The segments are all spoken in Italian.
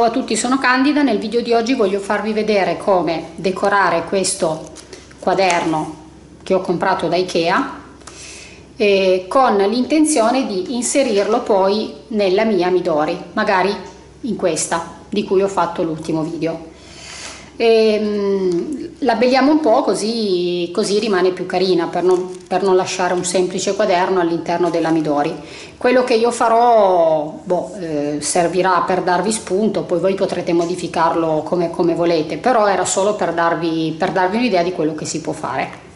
Ciao a tutti, sono Candida. Nel video di oggi voglio farvi vedere come decorare questo quaderno che ho comprato da IKEA con l'intenzione di inserirlo poi nella mia Midori, magari in questa di cui ho fatto l'ultimo video. L'abbelliamo un po' così rimane più carina, per non lasciare un semplice quaderno all'interno della Midori. Quello che io farò servirà per darvi spunto, poi voi potrete modificarlo come volete, però era solo per darvi un'idea di quello che si può fare.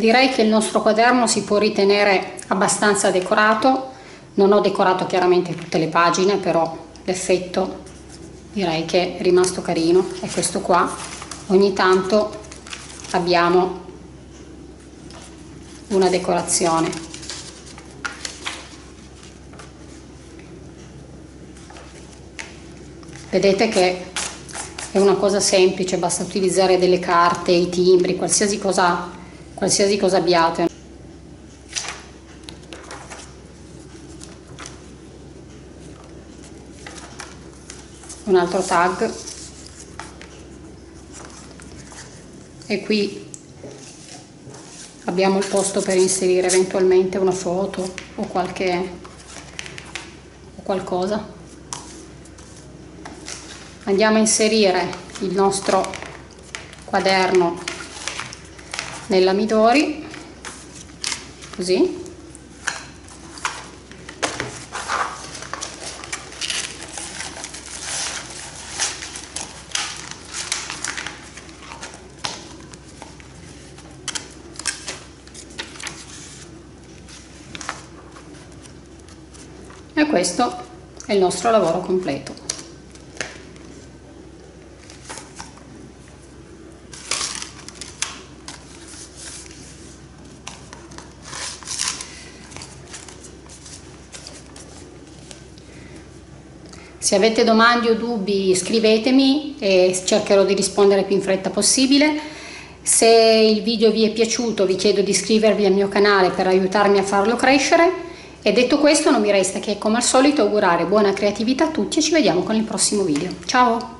Direi che il nostro quaderno si può ritenere abbastanza decorato. Non ho decorato chiaramente tutte le pagine, però l'effetto direi che è rimasto carino. È questo qua. Ogni tanto abbiamo una decorazione. Vedete che è una cosa semplice, basta utilizzare delle carte, i timbri, qualsiasi cosa abbiate. Un altro tag. E qui abbiamo il posto per inserire eventualmente una foto o qualcosa. Andiamo a inserire il nostro quaderno nella Midori, così. E questo è il nostro lavoro completo. Se avete domande o dubbi scrivetemi e cercherò di rispondere più in fretta possibile. Se il video vi è piaciuto vi chiedo di iscrivervi al mio canale per aiutarmi a farlo crescere, e detto questo non mi resta che come al solito augurare buona creatività a tutti e ci vediamo con il prossimo video. Ciao!